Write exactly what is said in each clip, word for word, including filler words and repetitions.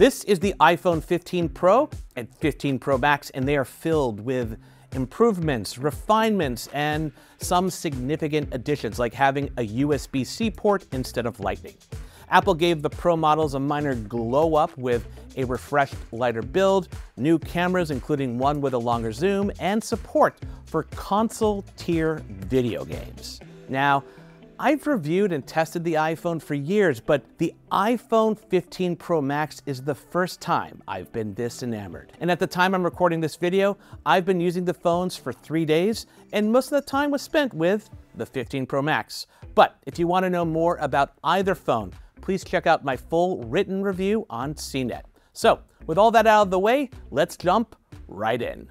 This is the iPhone fifteen Pro and fifteen Pro Max, and they are filled with improvements, refinements, and some significant additions, like having a U S B C port instead of Lightning. Apple gave the Pro models a minor glow up with a refreshed, lighter build, new cameras, including one with a longer zoom, and support for console tier video games. Now, I've reviewed and tested the iPhone for years, but the iPhone fifteen Pro Max is the first time I've been this enamored. And at the time I'm recording this video, I've been using the phones for three days, and most of the time was spent with the fifteen Pro Max. But if you want to know more about either phone, please check out my full written review on C net. So, with all that out of the way, let's jump right in.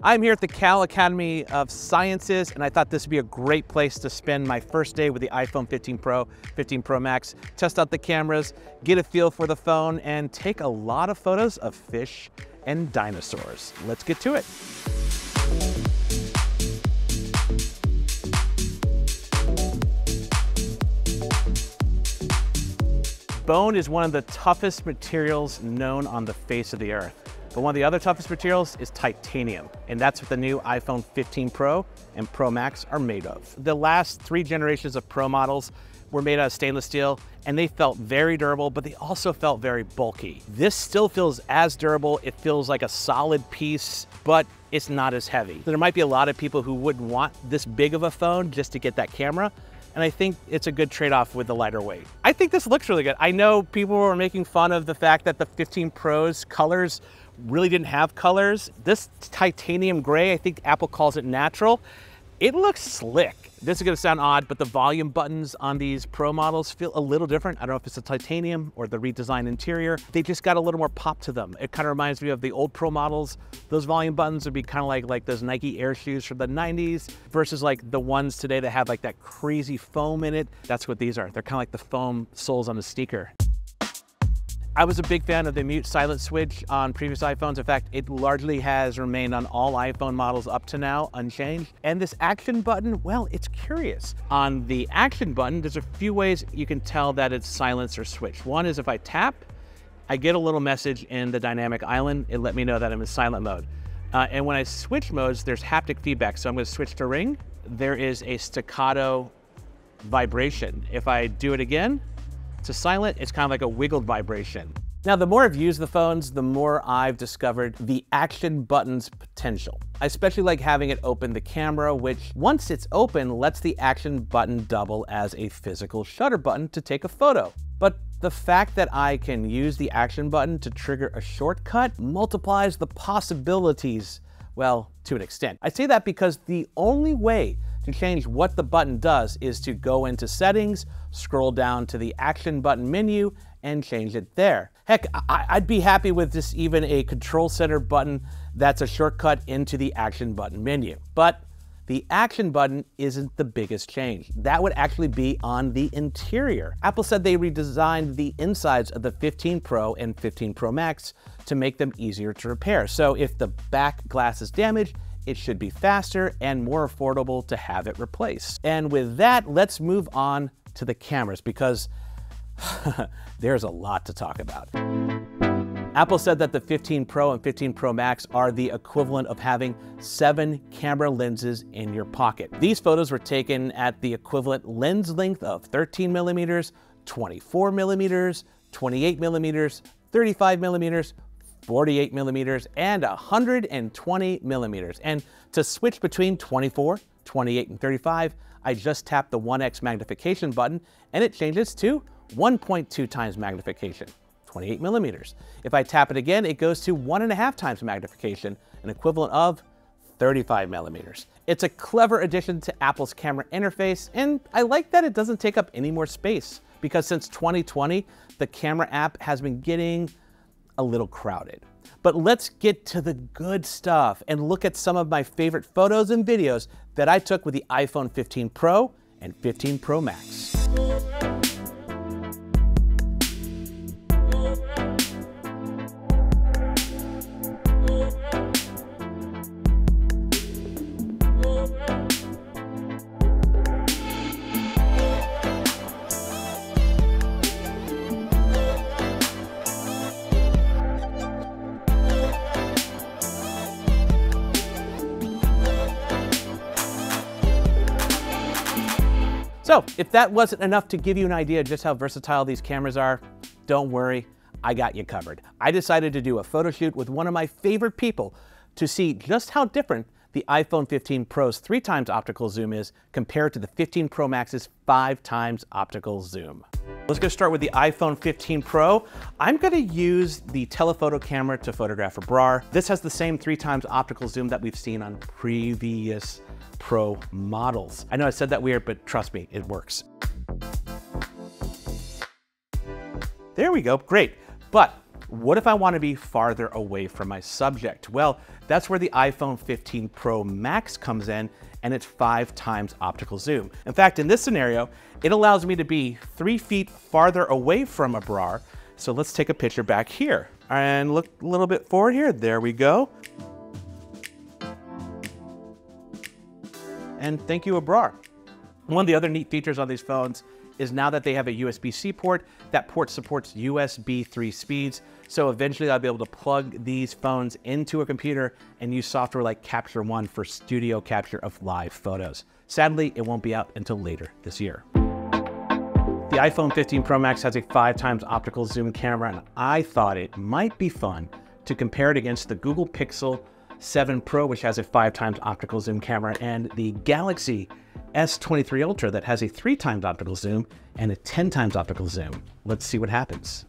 I'm here at the Cal Academy of Sciences, and I thought this would be a great place to spend my first day with the iPhone fifteen Pro, fifteen Pro Max, test out the cameras, get a feel for the phone, and take a lot of photos of fish and dinosaurs. Let's get to it. Bone is one of the toughest materials known on the face of the earth. But one of the other toughest materials is titanium, and that's what the new iPhone fifteen Pro and Pro Max are made of. The last three generations of Pro models were made out of stainless steel, and they felt very durable, but they also felt very bulky. This still feels as durable. It feels like a solid piece, but it's not as heavy. There might be a lot of people who wouldn't want this big of a phone just to get that camera, and I think it's a good trade-off with the lighter weight. I think this looks really good. I know people were making fun of the fact that the fifteen Pro's colors really didn't have colors. This titanium gray, I think Apple calls it natural. It looks slick. This is gonna sound odd, but the volume buttons on these Pro models feel a little different. I don't know if it's the titanium or the redesigned interior. They just got a little more pop to them. It kind of reminds me of the old Pro models. Those volume buttons would be kind of like, like those Nike Air shoes from the nineties versus like the ones today that have like that crazy foam in it. That's what these are. They're kind of like the foam soles on a sneaker. I was a big fan of the mute silent switch on previous iPhones. In fact, it largely has remained on all iPhone models up to now, unchanged. And this action button, well, it's curious. On the action button, there's a few ways you can tell that it's silenced or switched. One is if I tap, I get a little message in the dynamic island. It let me know that I'm in silent mode. Uh, and when I switch modes, there's haptic feedback. So I'm gonna switch to ring. There is a staccato vibration. If I do it again, to silent, it's kind of like a wiggled vibration. Now, the more I've used the phones, the more I've discovered the action button's potential. I especially like having it open the camera, which once it's open, lets the action button double as a physical shutter button to take a photo. But the fact that I can use the action button to trigger a shortcut multiplies the possibilities, well, to an extent. I say that because the only way to change what the button does is to go into settings, scroll down to the action button menu, and change it there. Heck, I I'd be happy with just even a control center button that's a shortcut into the action button menu. But the action button isn't the biggest change. That would actually be on the interior. Apple said they redesigned the insides of the fifteen Pro and fifteen Pro Max to make them easier to repair. So if the back glass is damaged, it should be faster and more affordable to have it replaced. And with that, let's move on to the cameras because there's a lot to talk about. Apple said that the fifteen Pro and fifteen Pro Max are the equivalent of having seven camera lenses in your pocket. These photos were taken at the equivalent lens length of thirteen millimeters, twenty-four millimeters, twenty-eight millimeters, thirty-five millimeters, forty-eight millimeters, and one hundred twenty millimeters. And to switch between twenty-four, twenty-eight, and thirty-five, I just tapped the one X magnification button and it changes to one point two times magnification, twenty-eight millimeters. If I tap it again, it goes to one and a half times magnification, an equivalent of thirty-five millimeters. It's a clever addition to Apple's camera interface, and I like that it doesn't take up any more space because since twenty twenty, the camera app has been getting a little crowded. But let's get to the good stuff and look at some of my favorite photos and videos that I took with the iPhone fifteen Pro and fifteen Pro Max. So if that wasn't enough to give you an idea just how versatile these cameras are, don't worry, I got you covered. I decided to do a photo shoot with one of my favorite people to see just how different the iPhone fifteen Pro's three times optical zoom is compared to the fifteen Pro Max's five times optical zoom. Let's go start with the iPhone fifteen Pro. I'm gonna use the telephoto camera to photograph Abrar. This has the same three times optical zoom that we've seen on previous Pro models. I know I said that weird, but trust me, it works. There we go, great. But what if I want to be farther away from my subject? Well, that's where the iPhone fifteen Pro Max comes in, and it's five times optical zoom. In fact, in this scenario, it allows me to be three feet farther away from Abrar. So let's take a picture back here and look a little bit forward here. There we go. And thank you, Abrar. One of the other neat features on these phones is now that they have a U S B C port, that port supports U S B three speeds. So eventually I'll be able to plug these phones into a computer and use software like Capture One for studio capture of live photos. Sadly, it won't be out until later this year. The iPhone fifteen Pro Max has a five times optical zoom camera, and I thought it might be fun to compare it against the Google Pixel seven Pro, which has a five times optical zoom camera, and the Galaxy S twenty-three Ultra that has a three times optical zoom and a ten times optical zoom. Let's see what happens.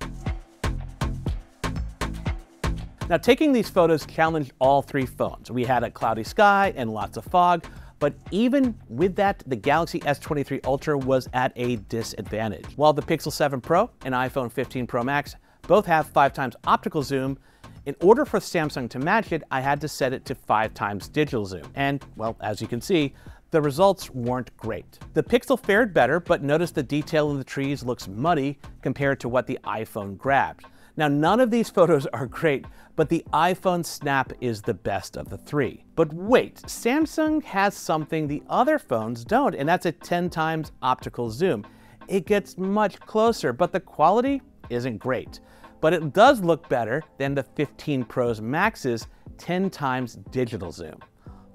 Now, taking these photos challenged all three phones. We had a cloudy sky and lots of fog, but even with that, the Galaxy S twenty-three Ultra was at a disadvantage. While the Pixel seven Pro and iPhone fifteen Pro Max both have five times optical zoom, in order for Samsung to match it, I had to set it to five times digital zoom. And well, as you can see, the results weren't great. The Pixel fared better, but notice the detail in the trees looks muddy compared to what the iPhone grabbed. Now, none of these photos are great, but the iPhone snap is the best of the three. But wait, Samsung has something the other phones don't, and that's a ten times optical zoom. It gets much closer, but the quality isn't great. But it does look better than the fifteen Pro Max's ten times digital zoom.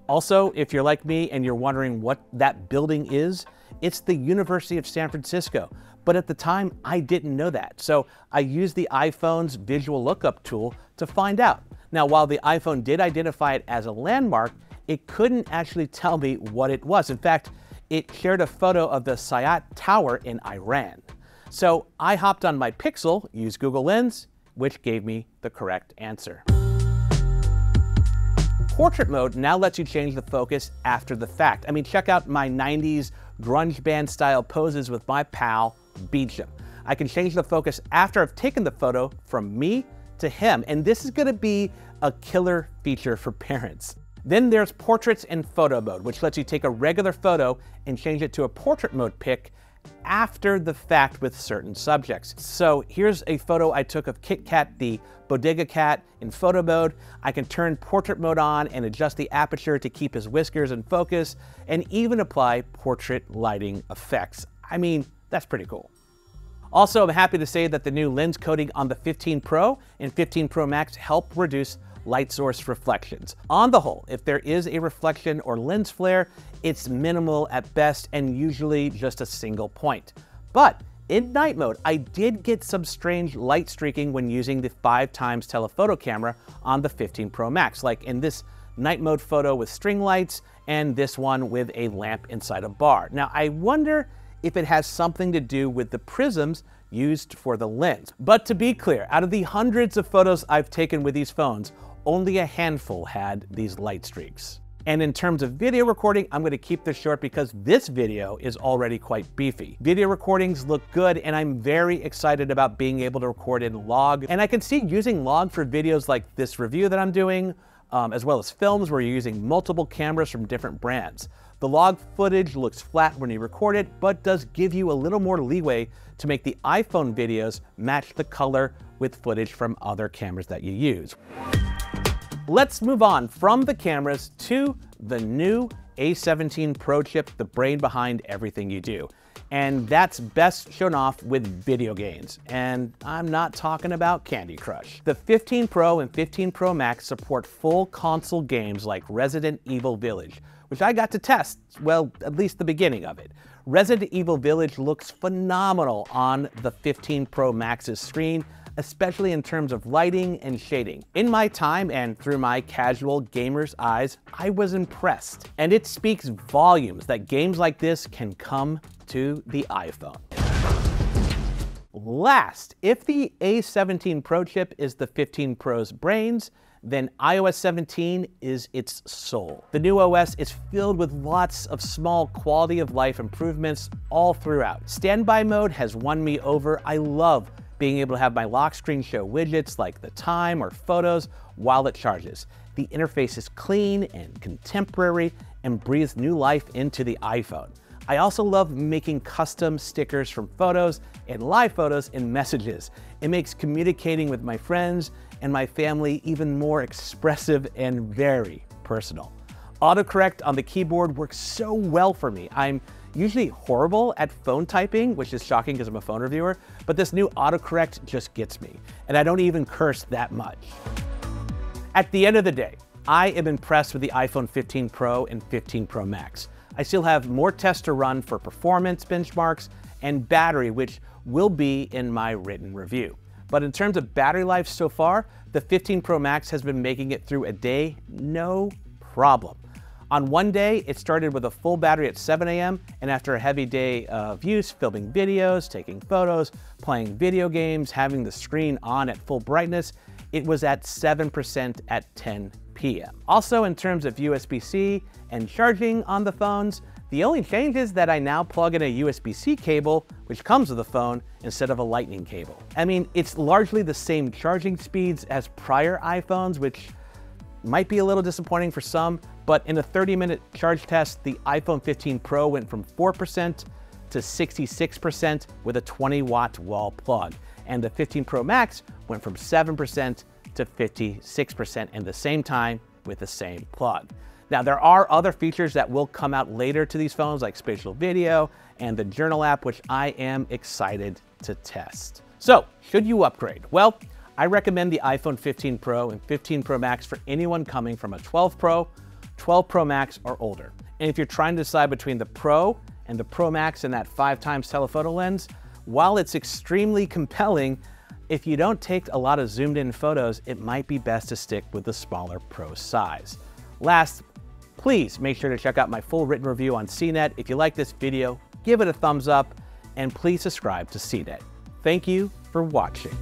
Also, if you're like me and you're wondering what that building is, it's the University of San Francisco. But at the time, I didn't know that. So I used the iPhone's visual lookup tool to find out. Now, while the iPhone did identify it as a landmark, it couldn't actually tell me what it was. In fact, it shared a photo of the Siyat Tower in Iran. So I hopped on my Pixel, used Google Lens, which gave me the correct answer. Portrait mode now lets you change the focus after the fact. I mean, check out my nineties grunge band style poses with my pal, Beecham. I can change the focus after I've taken the photo from me to him, and this is gonna be a killer feature for parents. Then there's portraits and photo mode, which lets you take a regular photo and change it to a portrait mode pic after the fact with certain subjects. So here's a photo I took of Kit Kat, the bodega cat, in photo mode. I can turn portrait mode on and adjust the aperture to keep his whiskers in focus, and even apply portrait lighting effects. I mean, that's pretty cool. Also, I'm happy to say that the new lens coating on the fifteen Pro and fifteen Pro Max help reduce light source reflections. On the whole, if there is a reflection or lens flare, it's minimal at best and usually just a single point. But in night mode, I did get some strange light streaking when using the five times telephoto camera on the fifteen Pro Max, like in this night mode photo with string lights and this one with a lamp inside a bar. Now, I wonder if it has something to do with the prisms used for the lens. But to be clear, out of the hundreds of photos I've taken with these phones, only a handful had these light streaks. And in terms of video recording, I'm gonna keep this short because this video is already quite beefy. Video recordings look good, and I'm very excited about being able to record in log. And I can see using log for videos like this review that I'm doing, um, as well as films where you're using multiple cameras from different brands. The log footage looks flat when you record it, but does give you a little more leeway to make the iPhone videos match the color with footage from other cameras that you use. Let's move on from the cameras to the new A seventeen Pro chip, the brain behind everything you do. and that's best shown off with video games. And I'm not talking about Candy Crush. The fifteen Pro and fifteen Pro Max support full console games like Resident Evil Village, which I got to test, well, at least the beginning of it. Resident Evil Village looks phenomenal on the fifteen Pro Max's screen, especially in terms of lighting and shading. In my time and through my casual gamer's eyes, I was impressed. And it speaks volumes that games like this can come to the iPhone. Last, if the A seventeen Pro chip is the fifteen Pro's brains, then i O S seventeen is its soul. The new O S is filled with lots of small quality of life improvements all throughout. Standby mode has won me over. I love being able to have my lock screen show widgets like the time or photos while it charges. The interface is clean and contemporary and breathes new life into the iPhone. I also love making custom stickers from photos and live photos in Messages. It makes communicating with my friends and my family even more expressive and very personal. Autocorrect on the keyboard works so well for me. I'm usually horrible at phone typing, which is shocking because I'm a phone reviewer, but this new autocorrect just gets me, and I don't even curse that much. At the end of the day, I am impressed with the iPhone fifteen Pro and fifteen Pro Max. I still have more tests to run for performance benchmarks and battery, which will be in my written review. But in terms of battery life so far, the fifteen Pro Max has been making it through a day, no problem. On one day, it started with a full battery at seven A M and after a heavy day of use, filming videos, taking photos, playing video games, having the screen on at full brightness, it was at seven percent at ten P M Also, in terms of U S B C and charging on the phones, the only change is that I now plug in a U S B C cable, which comes with the phone, instead of a Lightning cable. I mean, it's largely the same charging speeds as prior iPhones, which might be a little disappointing for some, but in a thirty minute charge test, the iPhone fifteen Pro went from four percent to sixty-six percent with a twenty watt wall plug. And the fifteen Pro Max went from seven percent to fifty-six percent in the same time with the same plug. Now, there are other features that will come out later to these phones like spatial video and the Journal app, which I am excited to test. So, should you upgrade? Well, I recommend the iPhone fifteen Pro and fifteen Pro Max for anyone coming from a twelve Pro, twelve Pro Max or older. And if you're trying to decide between the Pro and the Pro Max and that five times telephoto lens, while it's extremely compelling, if you don't take a lot of zoomed in photos, it might be best to stick with the smaller Pro size. Last, please make sure to check out my full written review on C net. If you like this video, give it a thumbs up and please subscribe to C net. Thank you for watching.